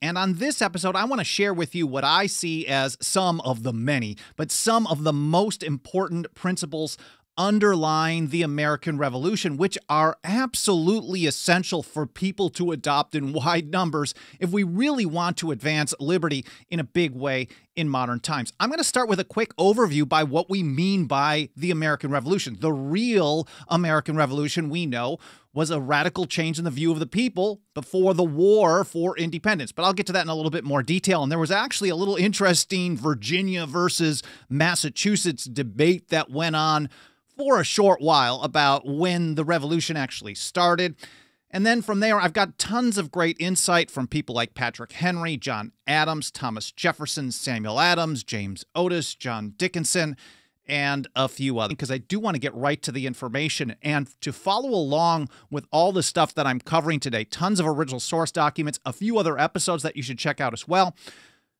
And on this episode, I want to share with you what I see as some of the many, but some of the most important principles underlying the American Revolution, which are absolutely essential for people to adopt in wide numbers if we really want to advance liberty in a big way in modern times. I'm going to start with a quick overview by what we mean by the American Revolution. The real American Revolution, we know, was a radical change in the view of the people before the war for independence. But I'll get to that in a little bit more detail. And there was actually a little interesting Virginia versus Massachusetts debate that went on for a short while about when the revolution actually started. And then from there, I've got tons of great insight from people like Patrick Henry, John Adams, Thomas Jefferson, Samuel Adams, James Otis, John Dickinson, and a few others, because I do want to get right to the information. And to follow along with all the stuff that I'm covering today, tons of original source documents, a few other episodes that you should check out as well,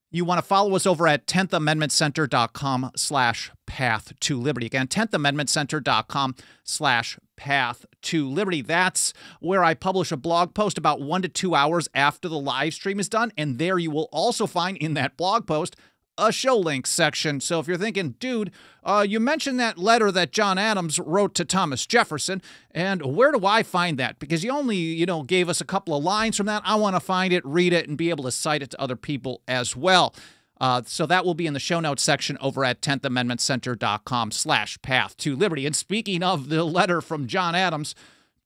you want to follow us over at tenthamendmentcenter.com/path to liberty. Again, tenthamendmentcenter.com/path to liberty. That's where I publish a blog post about 1 to 2 hours after the live stream is done. And there you will also find in that blog post a show links section. So if you're thinking, dude, you mentioned that letter that John Adams wrote to Thomas Jefferson, and where do I find that? Because you only, gave us a couple of lines from that. I want to find it, read it, and be able to cite it to other people as well. So that will be in the show notes section over at tenthamendmentcenter.com/path to liberty. And speaking of the letter from John Adams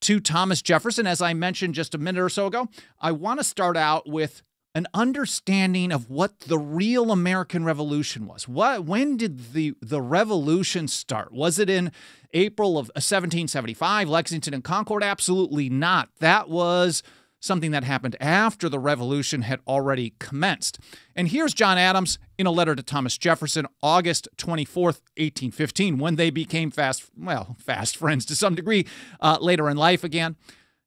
to Thomas Jefferson, as I mentioned just a minute or so ago, I want to start out with an understanding of what the real American Revolution was. When did the revolution start? Was it in April of 1775, Lexington and Concord? Absolutely not. That was something that happened after the revolution had already commenced. And here's John Adams in a letter to Thomas Jefferson, August 24th, 1815, when they became fast friends to some degree later in life again.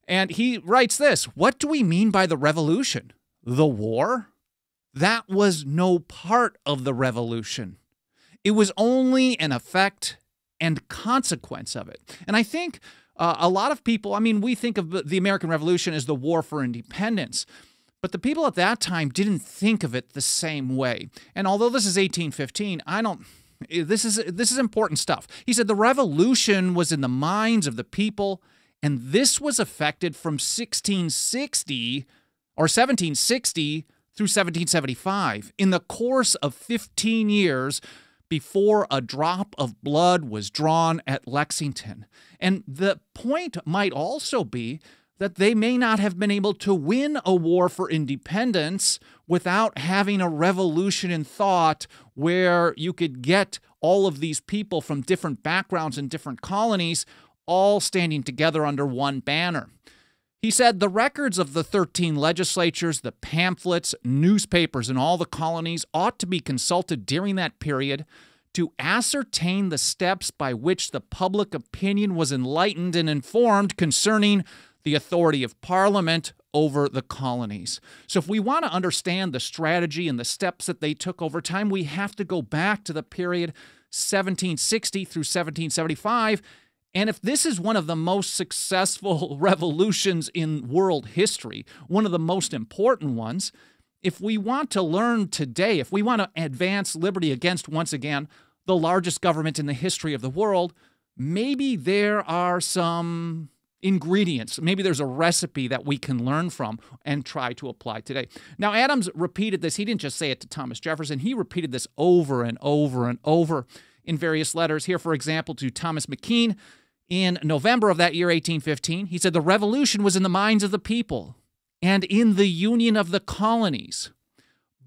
And he writes this: "What do we mean by the revolution? The war? That was no part of the revolution. It was only an effect and consequence of it." And I think a lot of people, we think of the American Revolution as the war for independence, but the people at that time didn't think of it the same way. And although this is 1815, this is important stuff. He said the revolution was in the minds of the people, and this was affected from 1760 through 1775, in the course of 15 years before a drop of blood was drawn at Lexington. And the point might also be that they may not have been able to win a war for independence without having a revolution in thought where you could get all of these people from different backgrounds and different colonies all standing together under one banner. He said the records of the 13 legislatures, the pamphlets, newspapers in all the colonies ought to be consulted during that period to ascertain the steps by which the public opinion was enlightened and informed concerning the authority of Parliament over the colonies. So if we want to understand the strategy and the steps that they took over time, we have to go back to the period 1760 through 1775. And if this is one of the most successful revolutions in world history, one of the most important ones, if we want to learn today, if we want to advance liberty against, once again, the largest government in the history of the world, maybe there are some ingredients, maybe there's a recipe that we can learn from and try to apply today. Now, Adams repeated this. He didn't just say it to Thomas Jefferson. He repeated this over and over and over in various letters. Here, for example, to Thomas McKean, in November of that year, 1815, he said, "The revolution was in the minds of the people and in the union of the colonies,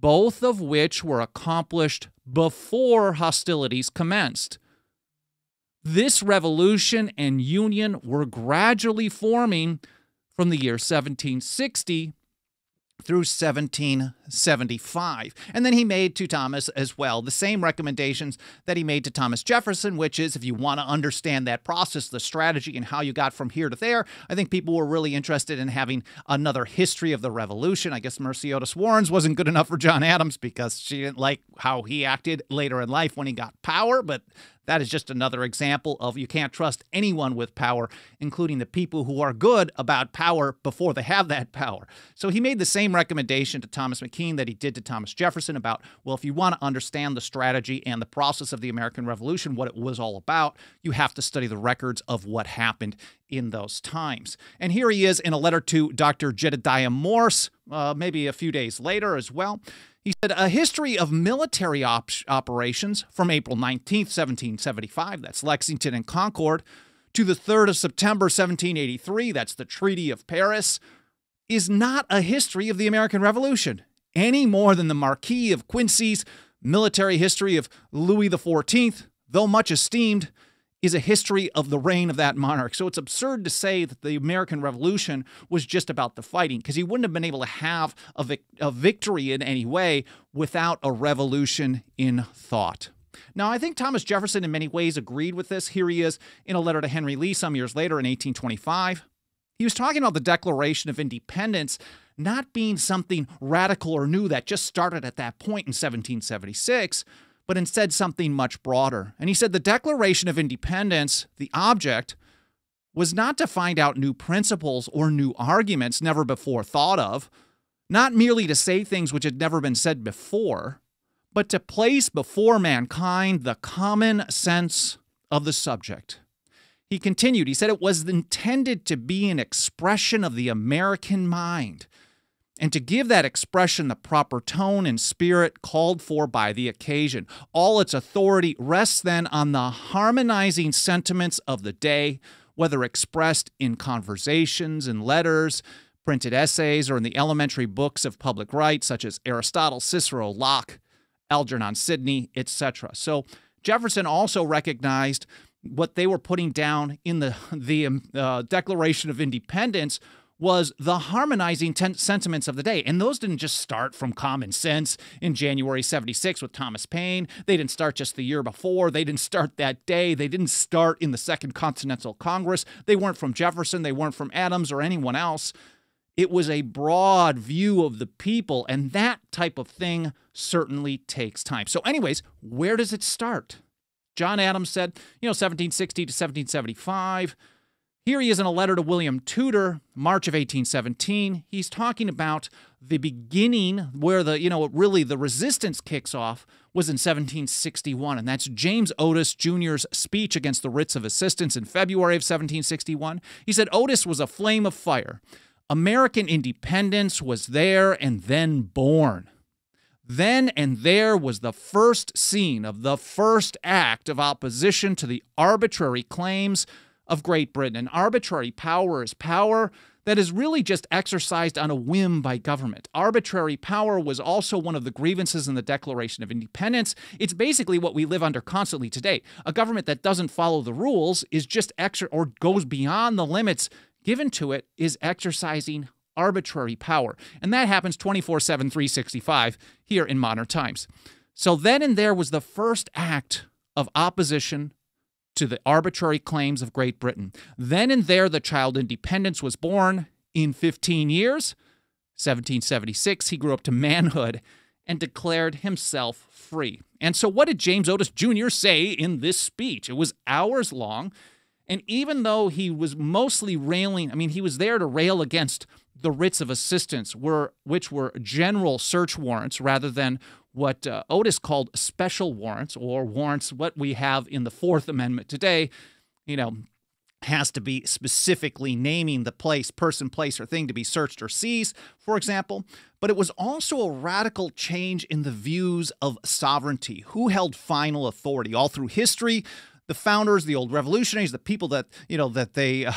both of which were accomplished before hostilities commenced. This revolution and union were gradually forming from the year 1760 through 1775. 1775. And then he made to Thomas as well the same recommendations that he made to Thomas Jefferson, which is if you want to understand that process, the strategy, and how you got from here to there, I think people were really interested in having another history of the Revolution. I guess Mercy Otis Warren's wasn't good enough for John Adams because she didn't like how he acted later in life when he got power, but that is just another example of you can't trust anyone with power, including the people who are good about power before they have that power. So he made the same recommendation to Thomas McKean that he did to Thomas Jefferson about, well, if you want to understand the strategy and the process of the American Revolution, what it was all about, you have to study the records of what happened in those times. And here he is in a letter to Dr. Jedediah Morse, maybe a few days later as well. He said, a history of military operations from April 19th, 1775, that's Lexington and Concord, to the 3rd of September, 1783, that's the Treaty of Paris, is not a history of the American Revolution, any more than the Marquis of Quincy's military history of Louis XIV, though much esteemed, is a history of the reign of that monarch. So it's absurd to say that the American Revolution was just about the fighting, because he wouldn't have been able to have a victory in any way without a revolution in thought. Now, I think Thomas Jefferson in many ways agreed with this. Here he is in a letter to Henry Lee some years later in 1825. He was talking about the Declaration of Independence not being something radical or new that just started at that point in 1776, but instead something much broader. And he said the Declaration of Independence, the object, was not to find out new principles or new arguments never before thought of, not merely to say things which had never been said before, but to place before mankind the common sense of the subject. He continued, he said it was intended to be an expression of the American mind, and to give that expression the proper tone and spirit called for by the occasion. All its authority rests then on the harmonizing sentiments of the day, whether expressed in conversations, in letters, printed essays, or in the elementary books of public right, such as Aristotle, Cicero, Locke, Algernon Sidney, etc. So Jefferson also recognized what they were putting down in the Declaration of Independence was the harmonizing sentiments of the day. And those didn't just start from common sense in January 76 with Thomas Paine. They didn't start just the year before. They didn't start that day. They didn't start in the Second Continental Congress. They weren't from Jefferson. They weren't from Adams or anyone else. It was a broad view of the people, and that type of thing certainly takes time. So anyways, where does it start? John Adams said, you know, 1760 to 1775, here he is in a letter to William Tudor, March of 1817. He's talking about the beginning where the, you know, really the resistance kicks off was in 1761, and that's James Otis Jr.'s speech against the writs of assistance in February of 1761. He said, Otis was a flame of fire. American independence was there and then born. Then and there was the first scene of the first act of opposition to the arbitrary claims of Great Britain. And arbitrary power is power that is really just exercised on a whim by government. Arbitrary power was also one of the grievances in the Declaration of Independence. It's basically what we live under constantly today. A government that doesn't follow the rules is just or goes beyond the limits given to it is exercising arbitrary power. And that happens 24/7, 365 here in modern times. So then and there was the first act of opposition to the arbitrary claims of Great Britain. Then and there, the child independence was born. In 15 years, 1776, he grew up to manhood and declared himself free. And so what did James Otis Jr. say in this speech? It was hours long, and even though he was mostly railing, I mean, he was there to rail against the writs of assistance, which were general search warrants rather than what Otis called special warrants, or warrants, what we have in the Fourth Amendment today, you know, has to be specifically naming the place, person, place, or thing to be searched or seized, for example. But it was also a radical change in the views of sovereignty, who held final authority all through history. The founders, the old revolutionaries, the people that, you know, that they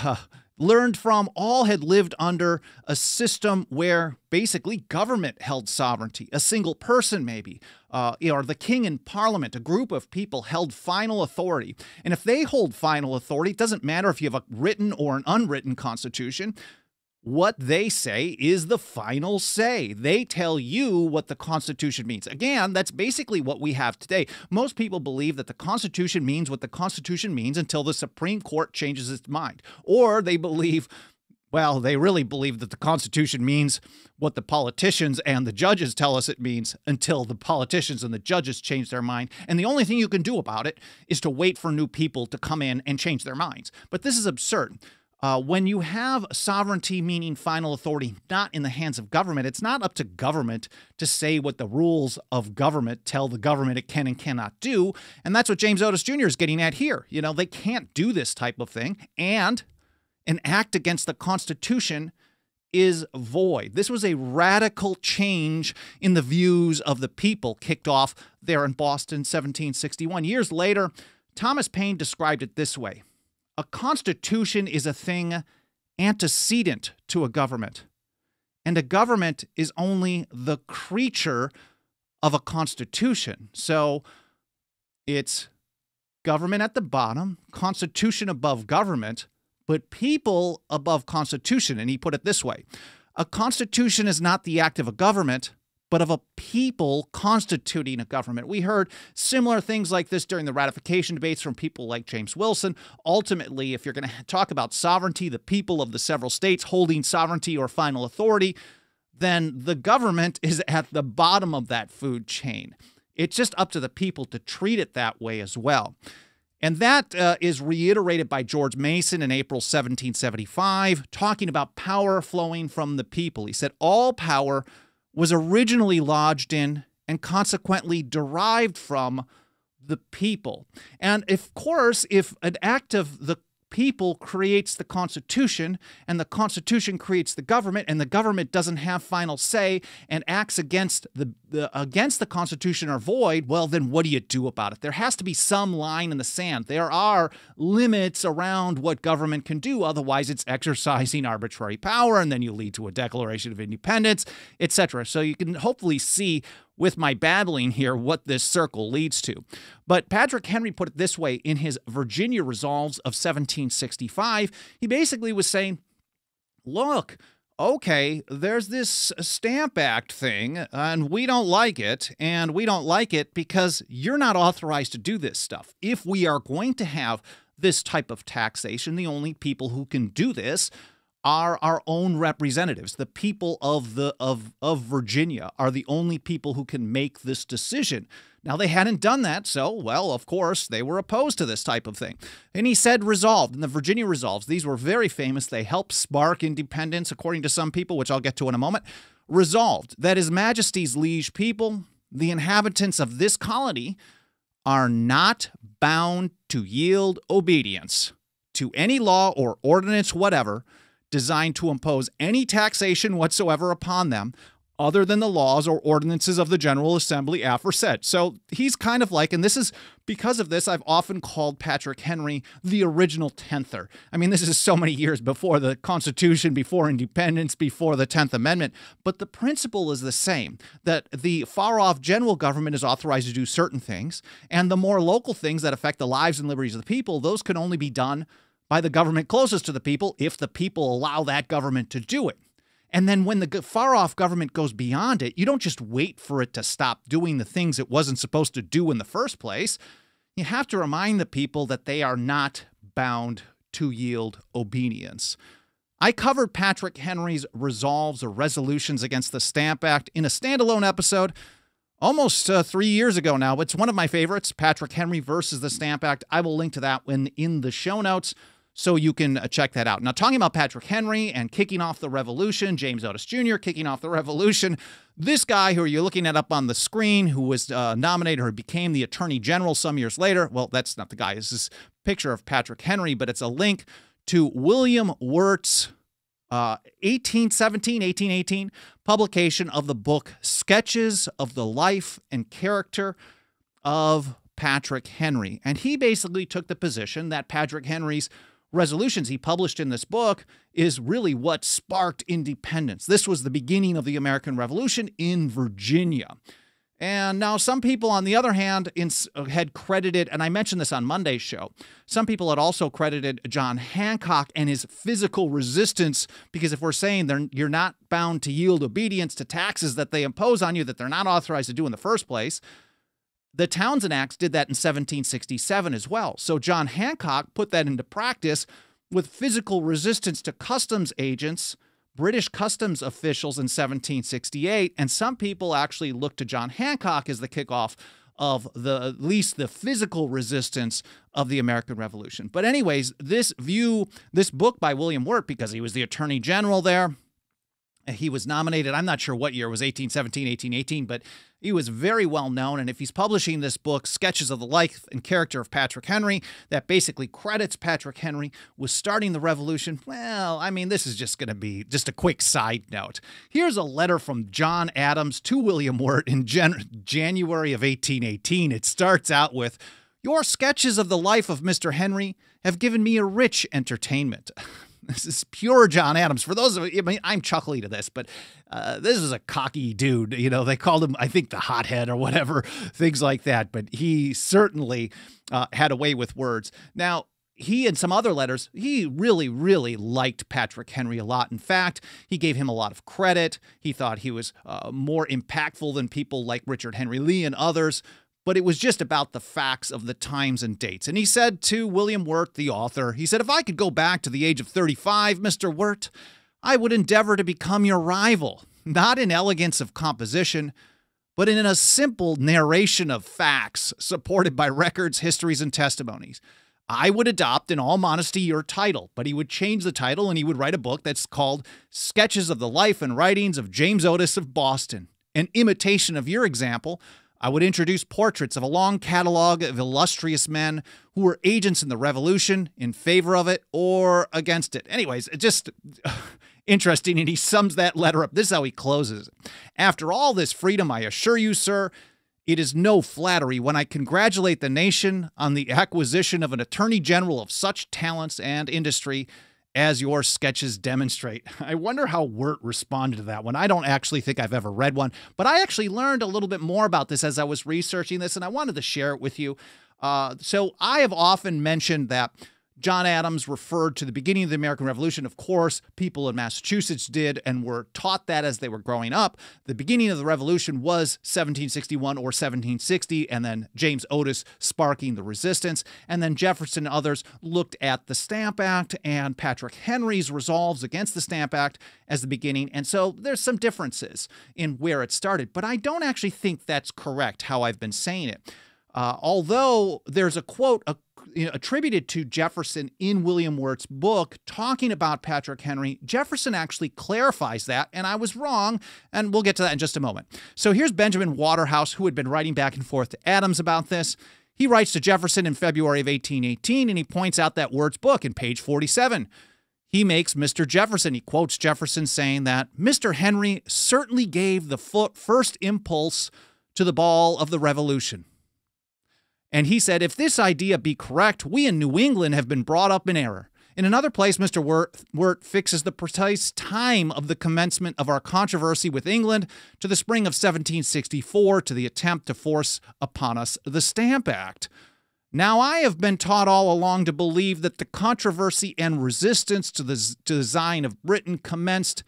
learned from, all had lived under a system where basically government held sovereignty. A single person maybe, or the king in parliament, a group of people held final authority. And if they hold final authority, it doesn't matter if you have a written or an unwritten constitution. what they say is the final say. They tell you what the Constitution means. Again, that's basically what we have today. Most people believe that the Constitution means what the Constitution means until the Supreme Court changes its mind. Or they believe, well, they really believe that the Constitution means what the politicians and the judges tell us it means until the politicians and the judges change their mind. And the only thing you can do about it is to wait for new people to come in and change their minds. But this is absurd. When you have sovereignty, meaning final authority, not in the hands of government, it's not up to government to say what the rules of government tell the government it can and cannot do. And that's what James Otis Jr. is getting at here. You know, they can't do this type of thing. And an act against the Constitution is void. This was a radical change in the views of the people kicked off there in Boston, 1761. Years later, Thomas Paine described it this way. A constitution is a thing antecedent to a government, and a government is only the creature of a constitution. So it's government at the bottom, constitution above government, but people above constitution. And he put it this way, a constitution is not the act of a government, but of a people constituting a government. We heard similar things like this during the ratification debates from people like James Wilson. Ultimately, if you're going to talk about sovereignty, the people of the several states holding sovereignty or final authority, then the government is at the bottom of that food chain. It's just up to the people to treat it that way as well. And that is reiterated by George Mason in April 1775, talking about power flowing from the people. He said, all power was originally lodged in and consequently derived from the people. And of course, if an act of the people creates the Constitution, and the Constitution creates the government, and the government doesn't have final say, and acts against the Constitution are void, well, then what do you do about it? There has to be some line in the sand. There are limits around what government can do. Otherwise, it's exercising arbitrary power, and then you lead to a Declaration of Independence, etc. So you can hopefully see with my babbling here what this circle leads to. But Patrick Henry put it this way in his Virginia Resolves of 1765. He basically was saying, look, okay, there's this Stamp Act thing, and we don't like it, and we don't like it because you're not authorized to do this stuff. If we are going to have this type of taxation, the only people who can do this are our own representatives. The people of Virginia are the only people who can make this decision. Now, they hadn't done that, so, well, of course, they were opposed to this type of thing. And he said resolved, and the Virginia Resolves, these were very famous. They helped spark independence, according to some people, which I'll get to in a moment. Resolved that His Majesty's liege people, the inhabitants of this colony, are not bound to yield obedience to any law or ordinance whatever designed to impose any taxation whatsoever upon them other than the laws or ordinances of the General Assembly aforesaid. So he's kind of like, and this is because of this, I've often called Patrick Henry the original Tenther. I mean, this is so many years before the Constitution, before independence, before the 10th Amendment, but the principle is the same, that the far-off general government is authorized to do certain things, and the more local things that affect the lives and liberties of the people, those can only be done by the government closest to the people, if the people allow that government to do it. And then when the far-off government goes beyond it, you don't just wait for it to stop doing the things it wasn't supposed to do in the first place. You have to remind the people that they are not bound to yield obedience. I covered Patrick Henry's resolves or resolutions against the Stamp Act in a standalone episode almost 3 years ago now. It's one of my favorites, Patrick Henry versus the Stamp Act. I will link to that one in the show notes, so you can check that out. Now, talking about Patrick Henry and kicking off the revolution, James Otis Jr. kicking off the revolution, this guy who you're looking at up on the screen, who was nominated or became the Attorney General some years later, well, that's not the guy. This is a picture of Patrick Henry, but it's a link to William Wirt's 1818 publication of the book Sketches of the Life and Character of Patrick Henry. And he basically took the position that Patrick Henry's resolutions he published in this book is really what sparked independence. This was the beginning of the American Revolution in Virginia. And now some people, on the other hand, had credited, and I mentioned this on Monday's show, some people had also credited John Hancock and his physical resistance, because if we're saying you're not bound to yield obedience to taxes that they impose on you that they're not authorized to do in the first place, the Townsend Acts did that in 1767 as well. So John Hancock put that into practice with physical resistance to customs agents, British customs officials in 1768, and some people actually look to John Hancock as the kickoff of at least the physical resistance of the American Revolution. But anyways, this book by William Wirt, because he was the Attorney General there, he was nominated, I'm not sure what year, it was 1817, 1818, but he was very well known, and if he's publishing this book, Sketches of the Life and Character of Patrick Henry, that basically credits Patrick Henry with starting the revolution, well, I mean, this is just going to be just a quick side note. Here's a letter from John Adams to William Wirt in January of 1818. It starts out with, "Your sketches of the life of Mr. Henry have given me a rich entertainment." This is pure John Adams. For those of you, I mean, I'm chuckly to this, but this is a cocky dude. You know, they called him, I think, the hothead or whatever, things like that. But he certainly had a way with words. Now, he and some other letters, he really, really liked Patrick Henry a lot. In fact, he gave him a lot of credit. He thought he was more impactful than people like Richard Henry Lee and others. But it was just about the facts of the times and dates. And he said to William Wirt, the author, he said, "If I could go back to the age of 35, Mr. Wirt, I would endeavor to become your rival, not in elegance of composition, but in a simple narration of facts supported by records, histories, and testimonies. I would adopt, in all modesty, your title," but he would change the title and he would write a book that's called Sketches of the Life and Writings of James Otis of Boston, an imitation of your example. I would introduce portraits of a long catalog of illustrious men who were agents in the revolution, in favor of it or against it. Anyways, just interesting, and he sums that letter up. This is how he closes. "After all this freedom, I assure you, sir, it is no flattery when I congratulate the nation on the acquisition of an Attorney General of such talents and industry as your sketches demonstrate." I wonder how Wirt responded to that one. I don't actually think I've ever read one, but I actually learned a little bit more about this as I was researching this, and I wanted to share it with you. So I have often mentioned that John Adams referred to the beginning of the American Revolution. Of course, people in Massachusetts did and were taught that as they were growing up. The beginning of the Revolution was 1761 or 1760, and then James Otis sparking the resistance. And then Jefferson and others looked at the Stamp Act and Patrick Henry's resolves against the Stamp Act as the beginning. And so there's some differences in where it started. But I don't actually think that's correct how I've been saying it. Although there's a quote attributed to Jefferson in William Wirt's book talking about Patrick Henry, Jefferson actually clarifies that, and I was wrong, and we'll get to that in just a moment. So here's Benjamin Waterhouse, who had been writing back and forth to Adams about this. He writes to Jefferson in February of 1818, and he points out that Wirt's book in page 47. He makes Mr. Jefferson, he quotes Jefferson saying that, "Mr. Henry certainly gave the first impulse to the ball of the revolution." And he said, "If this idea be correct, we in New England have been brought up in error. In another place, Mr. Wirt fixes the precise time of the commencement of our controversy with England to the spring of 1764 to the attempt to force upon us the Stamp Act. Now I have been taught all along to believe that the controversy and resistance to the design of Britain commenced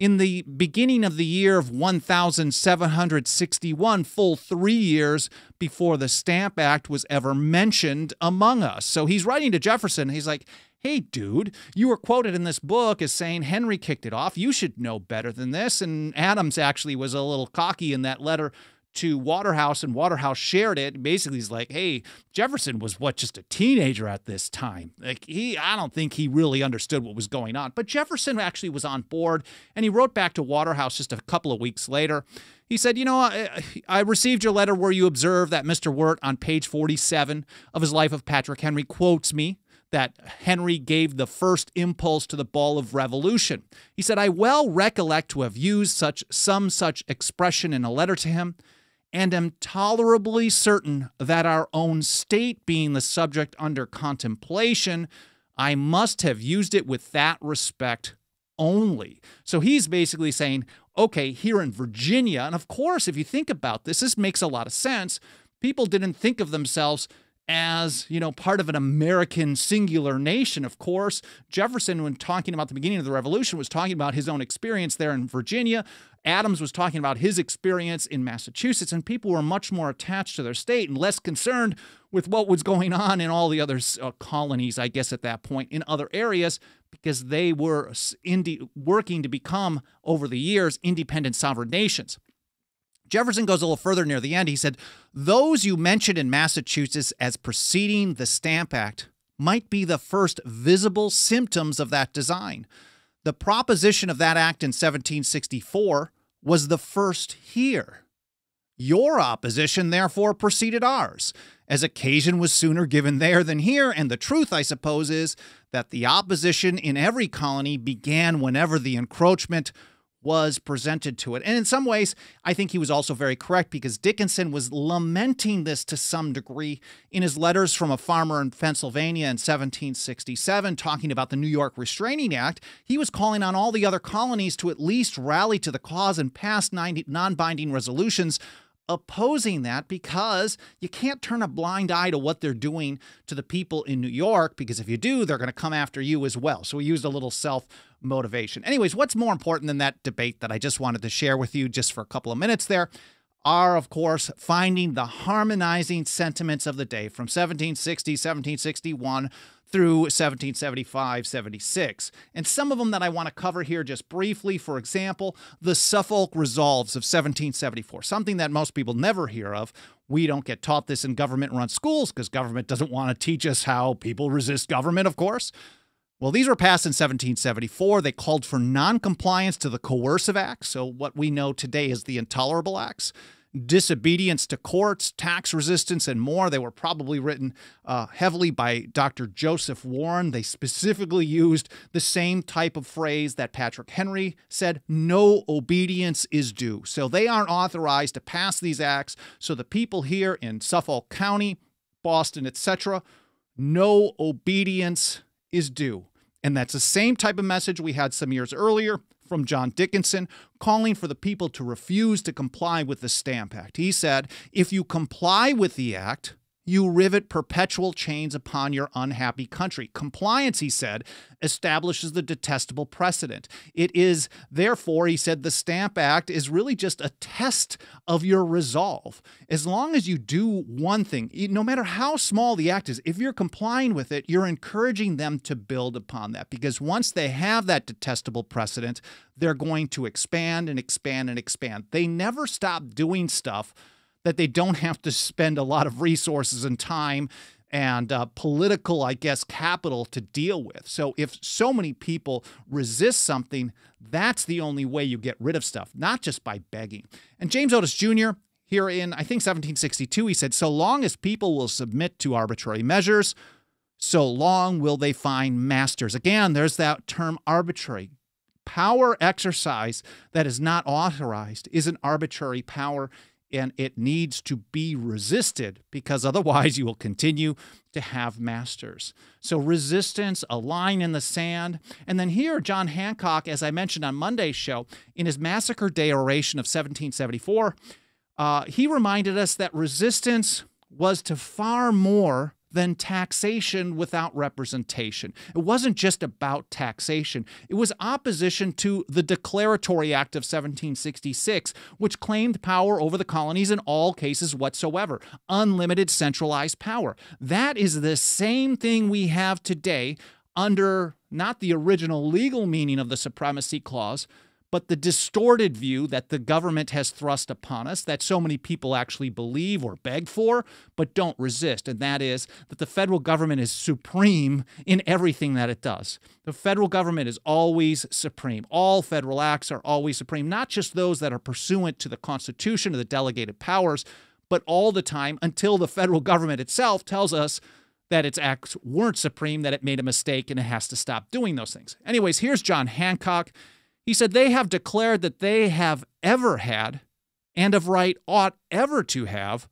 in the beginning of the year of 1761, full 3 years before the Stamp Act was ever mentioned among us." So he's writing to Jefferson. He's like, "Hey, dude, you were quoted in this book as saying Henry kicked it off. You should know better than this." And Adams actually was a little cocky in that letter to Waterhouse, and Waterhouse shared it. Basically, he's like, "Hey, Jefferson was just a teenager at this time. Like I don't think he really understood what was going on." But Jefferson actually was on board, and he wrote back to Waterhouse just a couple of weeks later. He said, "You know, I received your letter where you observe that Mr. Wirt on page 47 of his Life of Patrick Henry quotes me that Henry gave the first impulse to the ball of revolution." He said, "I well recollect to have used some such expression in a letter to him, and am tolerably certain that our own state being the subject under contemplation, I must have used it with that respect only." So he's basically saying, okay, here in Virginia, and of course, if you think about this, this makes a lot of sense. People didn't think of themselves as, you know, part of an American singular nation. Of course, Jefferson, when talking about the beginning of the Revolution, was talking about his own experience there in Virginia. Adams was talking about his experience in Massachusetts, and people were much more attached to their state and less concerned with what was going on in all the other colonies, I guess, at that point, in other areas, because they were working to become, over the years, independent sovereign nations. Jefferson goes a little further near the end. He said, "Those you mentioned in Massachusetts as preceding the Stamp Act might be the first visible symptoms of that design. The proposition of that act in 1764 was the first here. Your opposition, therefore, preceded ours, as occasion was sooner given there than here, and the truth, I suppose, is that the opposition in every colony began whenever the encroachment was presented to it." And in some ways, I think he was also very correct, because Dickinson was lamenting this to some degree in his letters from a farmer in Pennsylvania in 1767, talking about the New York Restraining Act. He was calling on all the other colonies to at least rally to the cause and pass non-binding resolutions opposing that, because you can't turn a blind eye to what they're doing to the people in New York, because if you do, they're going to come after you as well. So we used a little self-motivation. Anyways, what's more important than that debate that I just wanted to share with you just for a couple of minutes there are, of course, finding the harmonizing sentiments of the day from 1760, 1761 through 1775, 76. And some of them that I want to cover here just briefly, for example, the Suffolk Resolves of 1774, something that most people never hear of. We don't get taught this in government-run schools because government doesn't want to teach us how people resist government, of course. Well, these were passed in 1774. They called for noncompliance to the Coercive Acts, so what we know today as the Intolerable Acts, disobedience to courts, tax resistance, and more. They were probably written heavily by Dr. Joseph Warren. They specifically used the same type of phrase that Patrick Henry said, "No obedience is due." So they aren't authorized to pass these acts, so the people here in Suffolk County, Boston, etc., no obedience is due. And that's the same type of message we had some years earlier from John Dickinson, calling for the people to refuse to comply with the Stamp Act. He said, "If you comply with the act, you rivet perpetual chains upon your unhappy country." Compliance, he said, establishes the detestable precedent. It is, therefore, he said, the Stamp Act is really just a test of your resolve. As long as you do one thing, no matter how small the act is, if you're complying with it, you're encouraging them to build upon that, because once they have that detestable precedent, they're going to expand and expand and expand. They never stop doing stuff that they don't have to spend a lot of resources and time and political, I guess, capital to deal with. So if so many people resist something, that's the only way you get rid of stuff, not just by begging. And James Otis Jr., here in, I think, 1762, he said, "So long as people will submit to arbitrary measures, so long will they find masters." Again, there's that term arbitrary. Power exercise that is not authorized is an arbitrary power, and it needs to be resisted, because otherwise you will continue to have masters. So resistance, a line in the sand. And then here, John Hancock, as I mentioned on Monday's show, in his Massacre Day Oration of 1774, he reminded us that resistance was to far more than taxation without representation. It wasn't just about taxation. It was opposition to the Declaratory Act of 1766, which claimed power over the colonies in all cases whatsoever, unlimited centralized power. That is the same thing we have today under not the original legal meaning of the Supremacy Clause, but the distorted view that the government has thrust upon us, that so many people actually believe or beg for, but don't resist, and that is that the federal government is supreme in everything that it does. The federal government is always supreme. All federal acts are always supreme, not just those that are pursuant to the Constitution or the delegated powers, but all the time until the federal government itself tells us that its acts weren't supreme, that it made a mistake, and it has to stop doing those things. Anyways, here's John Hancock. He said, "They have declared that they have ever had, and of right ought ever to have,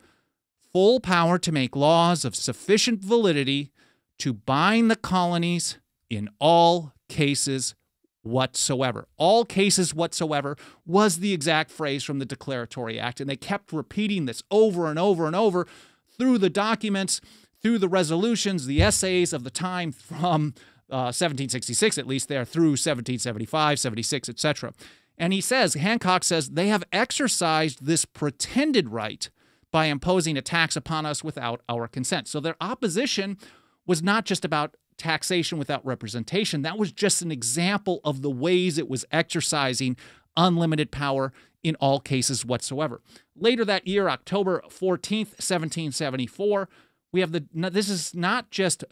full power to make laws of sufficient validity to bind the colonies in all cases whatsoever. All cases whatsoever was the exact phrase from the Declaratory Act, and they kept repeating this over and over and over through the documents, through the resolutions, the essays of the time from 1766, at least there, through 1775, 76, etc. And he says, Hancock says, they have exercised this pretended right by imposing a tax upon us without our consent. So their opposition was not just about taxation without representation. That was just an example of the ways it was exercising unlimited power in all cases whatsoever. Later that year, October 14th, 1774, we have this is not just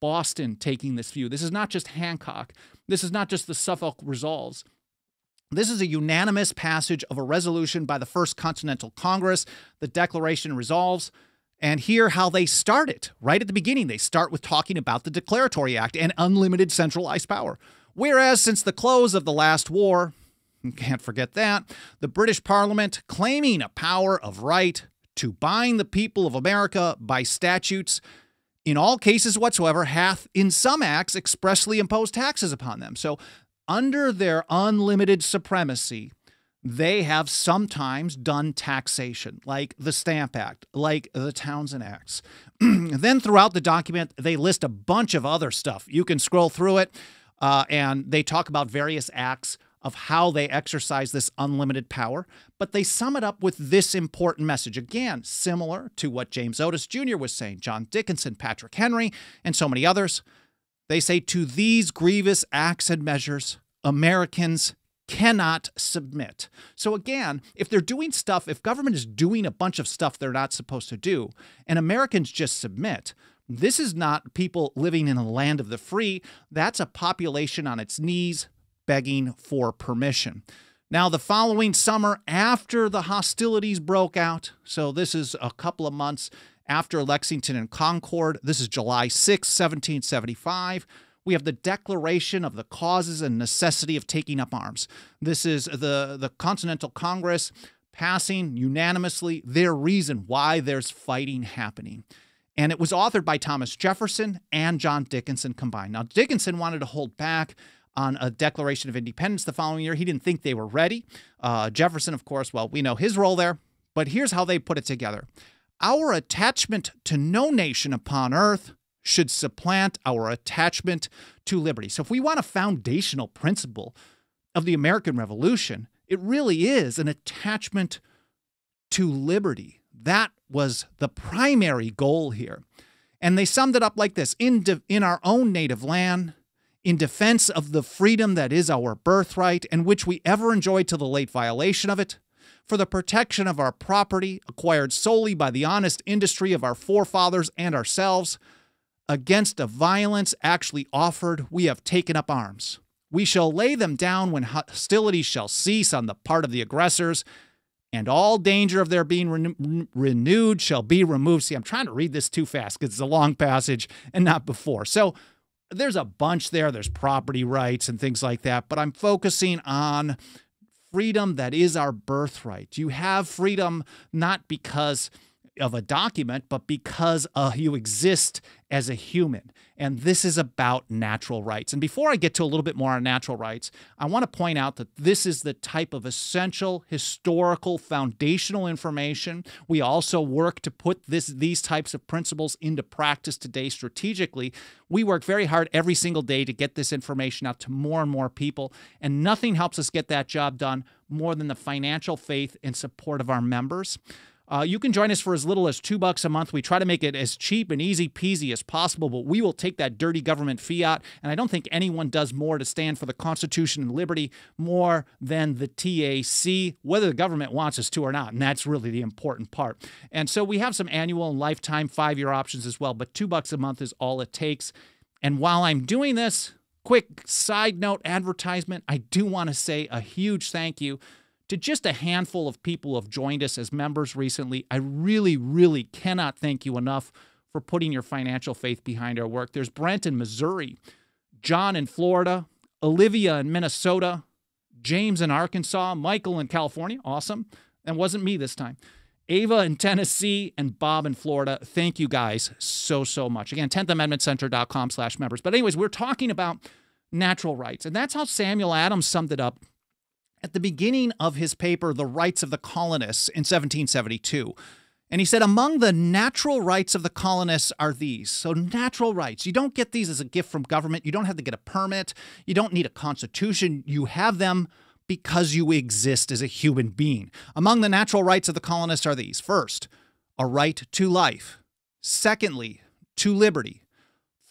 Boston taking this view. This is not just Hancock. This is not just the Suffolk Resolves. This is a unanimous passage of a resolution by the First Continental Congress. The Declaration resolves, and here how they start it. Right at the beginning, they start with talking about the Declaratory Act and unlimited centralized power. Whereas since the close of the last war, you can't forget that, the British Parliament, claiming a power of right to bind the people of America by statutes, in all cases whatsoever, hath in some acts expressly imposed taxes upon them. So under their unlimited supremacy, they have sometimes done taxation, like the Stamp Act, like the Townsend Acts. Then throughout the document, they list a bunch of other stuff. You can scroll through it, and they talk about various acts of how they exercise this unlimited power, but they sum it up with this important message. Again, similar to what James Otis Jr. was saying, John Dickinson, Patrick Henry, and so many others. They say, to these grievous acts and measures, Americans cannot submit. So again, if they're doing stuff, if government is doing a bunch of stuff they're not supposed to do, and Americans just submit, this is not people living in the land of the free. That's a population on its knees begging for permission. Now, the following summer, after the hostilities broke out, so this is a couple of months after Lexington and Concord, this is July 6, 1775, we have the Declaration of the Causes and Necessity of Taking Up Arms. This is the Continental Congress passing unanimously their reason why there's fighting happening. And it was authored by Thomas Jefferson and John Dickinson combined. Now, Dickinson wanted to hold back on a Declaration of Independence the following year. He didn't think they were ready. Jefferson, of course, well, we know his role there. But here's how they put it together. Our attachment to no nation upon earth should supplant our attachment to liberty. So if we want a foundational principle of the American Revolution, it really is an attachment to liberty. That was the primary goal here. And they summed it up like this: in our own native land, in defense of the freedom that is our birthright and which we ever enjoyed till the late violation of it, for the protection of our property, acquired solely by the honest industry of our forefathers and ourselves, against a violence actually offered, we have taken up arms. We shall lay them down when hostilities shall cease on the part of the aggressors, and all danger of their being renewed shall be removed. See, I'm trying to read this too fast because it's a long passage and not before. So there's a bunch there. There's property rights and things like that, but I'm focusing on freedom that is our birthright. You have freedom not because of a document, but because you exist as a human. And this is about natural rights. And before I get to a little bit more on natural rights, I want to point out that this is the type of essential, historical, foundational information. We also work to put these types of principles into practice today strategically. We work very hard every single day to get this information out to more and more people, and nothing helps us get that job done more than the financial faith and support of our members. You can join us for as little as $2 a month. We try to make it as cheap and easy peasy as possible, but we will take that dirty government fiat, and I don't think anyone does more to stand for the Constitution and liberty more than the TAC, whether the government wants us to or not, and that's really the important part. And so we have some annual and lifetime five-year options as well, but $2 a month is all it takes. And while I'm doing this, quick side note advertisement, I do want to say a huge thank you to just a handful of people who have joined us as members recently. I really, really cannot thank you enough for putting your financial faith behind our work. There's Brent in Missouri, John in Florida, Olivia in Minnesota, James in Arkansas, Michael in California, awesome, and wasn't me this time, Ava in Tennessee, and Bob in Florida. Thank you guys so, so much. Again, 10thamendmentcenter.com/members. But anyways, we're talking about natural rights. And that's how Samuel Adams summed it up at the beginning of his paper, The Rights of the Colonists, in 1772. And he said, among the natural rights of the colonists are these. So natural rights, you don't get these as a gift from government. You don't have to get a permit. You don't need a constitution. You have them because you exist as a human being. Among the natural rights of the colonists are these. First, a right to life. Secondly, to liberty.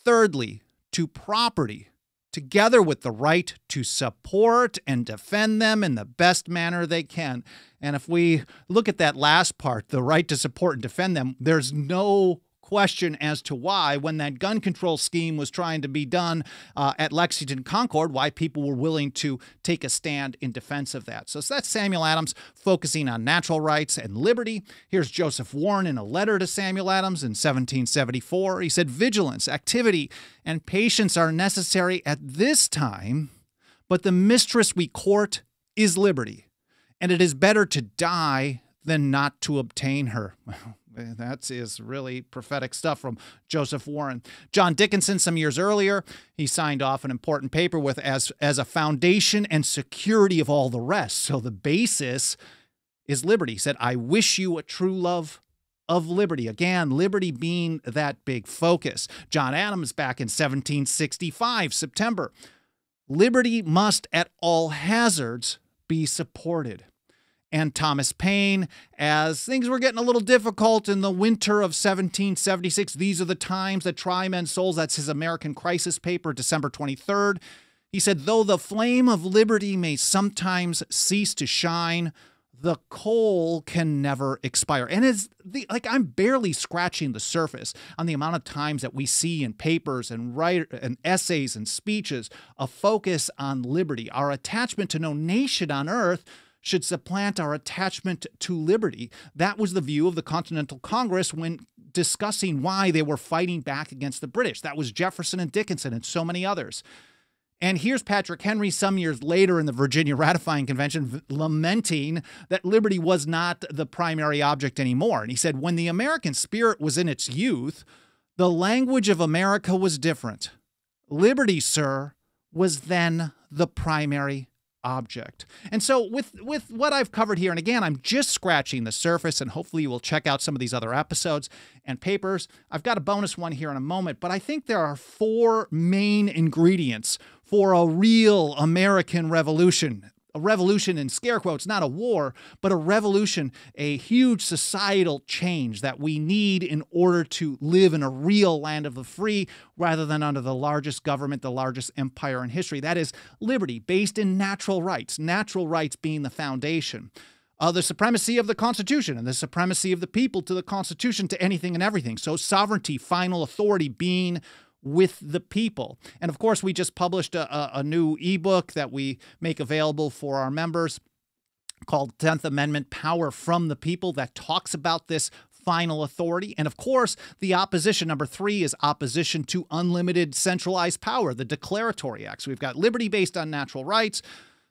Thirdly, to property, together with the right to support and defend them in the best manner they can. And if we look at that last part, the right to support and defend them, there's no question as to why, when that gun control scheme was trying to be done at Lexington Concord, why people were willing to take a stand in defense of that. So that's Samuel Adams focusing on natural rights and liberty. Here's Joseph Warren in a letter to Samuel Adams in 1774. He said, vigilance, activity, and patience are necessary at this time, but the mistress we court is liberty, and it is better to die than not to obtain her. That is really prophetic stuff from Joseph Warren. John Dickinson, some years earlier, he signed off an important paper with as a foundation and security of all the rest. So the basis is liberty. He said, I wish you a true love of liberty. Again, liberty being that big focus. John Adams back in 1765, September. Liberty must at all hazards be supported. And Thomas Paine, as things were getting a little difficult in the winter of 1776, these are the times that try men's souls, that's his American Crisis paper, December 23rd. He said, though the flame of liberty may sometimes cease to shine, the coal can never expire. And it's like I'm barely scratching the surface on the amount of times that we see in papers and essays and speeches a focus on liberty, our attachment to no nation on earth should supplant our attachment to liberty. That was the view of the Continental Congress when discussing why they were fighting back against the British. That was Jefferson and Dickinson and so many others. And here's Patrick Henry some years later in the Virginia Ratifying Convention lamenting that liberty was not the primary object anymore. And he said, when the American spirit was in its youth, the language of America was different. Liberty, sir, was then the primary object. And so with what I've covered here, and again, I'm just scratching the surface, and hopefully you will check out some of these other episodes and papers. I've got a bonus one here in a moment, but I think there are four main ingredients for a real American revolution. A revolution in scare quotes, not a war, but a revolution, a huge societal change that we need in order to live in a real land of the free rather than under the largest government, the largest empire in history. That is liberty based in natural rights being the foundation. The supremacy of the Constitution and the supremacy of the people to the Constitution to anything and everything. So sovereignty, final authority being with the people. And of course, we just published a new ebook that we make available for our members called 10th Amendment Power from the People that talks about this final authority. And of course, the opposition, number three, is opposition to unlimited centralized power, the Declaratory Acts. We've got liberty based on natural rights,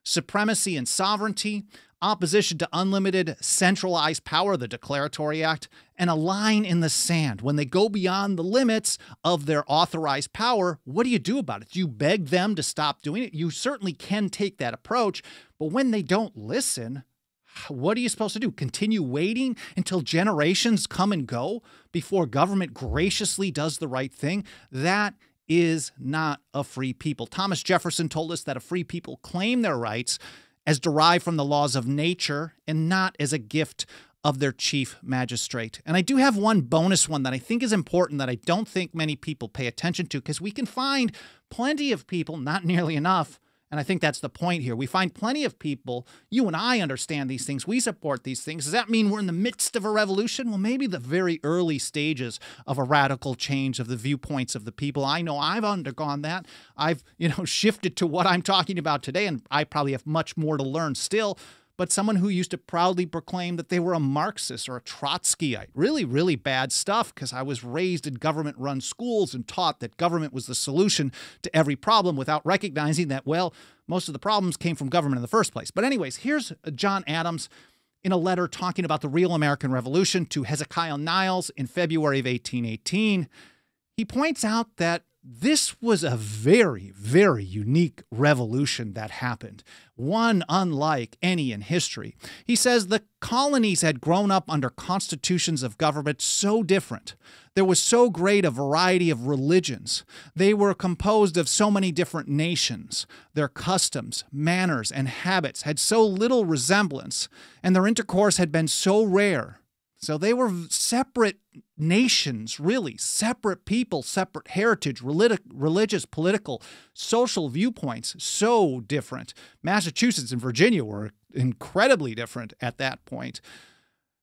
supremacy and sovereignty, opposition to unlimited centralized power, the Declaratory Act, and a line in the sand. When they go beyond the limits of their authorized power, what do you do about it? Do you beg them to stop doing it? You certainly can take that approach, but when they don't listen, what are you supposed to do? Continue waiting until generations come and go before government graciously does the right thing? That is not a free people. Thomas Jefferson told us that a free people claim their rights as derived from the laws of nature and not as a gift of their chief magistrate. And I do have one bonus one that I think is important that I don't think many people pay attention to, because we can find plenty of people, not nearly enough, and I think that's the point here. We find plenty of people, you and I understand these things, we support these things. Does that mean we're in the midst of a revolution? Well, maybe the very early stages of a radical change of the viewpoints of the people. I know I've undergone that. I've, shifted to what I'm talking about today, and I probably have much more to learn still. But someone who used to proudly proclaim that they were a Marxist or a Trotskyite, really, really bad stuff, because I was raised in government-run schools and taught that government was the solution to every problem without recognizing that, well, most of the problems came from government in the first place. But anyways, here's John Adams in a letter talking about the real American Revolution to Hezekiah Niles in February of 1818. He points out that This was a very, very unique revolution that happened, one unlike any in history. He says the colonies had grown up under constitutions of government so different. There was so great a variety of religions. They were composed of so many different nations. Their customs, manners, and habits had so little resemblance, and their intercourse had been so rare. So they were separate nations, really, separate people, separate heritage, religious, political, social viewpoints, so different. Massachusetts and Virginia were incredibly different at that point.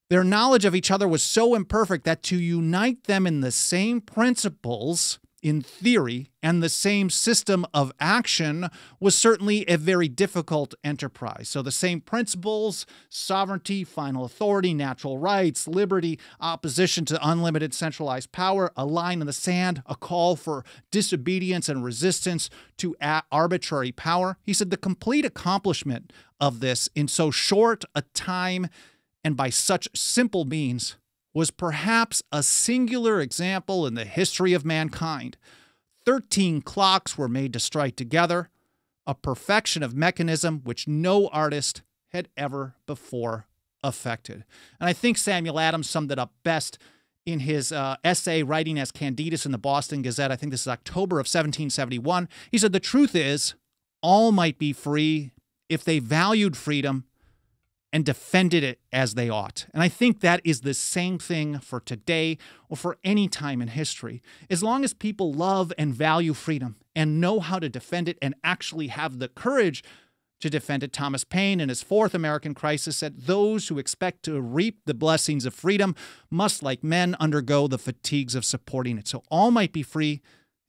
Their knowledge of each other was so imperfect that to unite them in the same principles, in theory, and the same system of action was certainly a very difficult enterprise. So the same principles, sovereignty, final authority, natural rights, liberty, opposition to unlimited centralized power, a line in the sand, a call for disobedience and resistance to arbitrary power. He said the complete accomplishment of this in so short a time and by such simple means was perhaps a singular example in the history of mankind. 13 clocks were made to strike together, a perfection of mechanism which no artist had ever before effected. And I think Samuel Adams summed it up best in his essay, Writing as Candidus in the Boston Gazette. I think this is October of 1771. He said, "The truth is, all might be free if they valued freedom and defended it as they ought." And I think that is the same thing for today or for any time in history. As long as people love and value freedom and know how to defend it and actually have the courage to defend it, Thomas Paine in his Fourth American Crisis said, "Those who expect to reap the blessings of freedom must, like men, undergo the fatigues of supporting it." So all might be free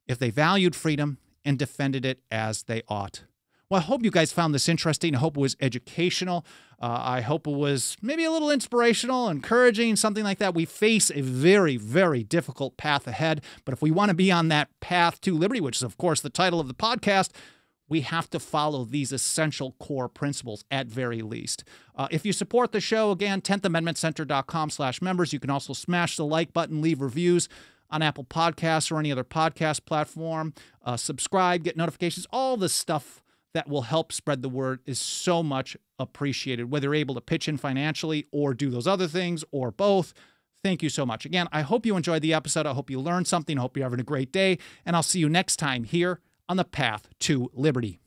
if they valued freedom and defended it as they ought. Well, I hope you guys found this interesting. I hope it was educational. I hope it was maybe a little inspirational, encouraging, something like that. We face a very, very difficult path ahead. But if we want to be on that path to liberty, which is, of course, the title of the podcast, we have to follow these essential core principles at very least. If you support the show, again, 10thamendmentcenter.com/members. You can also smash the like button, leave reviews on Apple Podcasts or any other podcast platform. Subscribe, get notifications, all this stuff that will help spread the word is so much appreciated, whether you're able to pitch in financially or do those other things or both. Thank you so much. Again, I hope you enjoyed the episode. I hope you learned something. I hope you're having a great day. And I'll see you next time here on the Path to Liberty.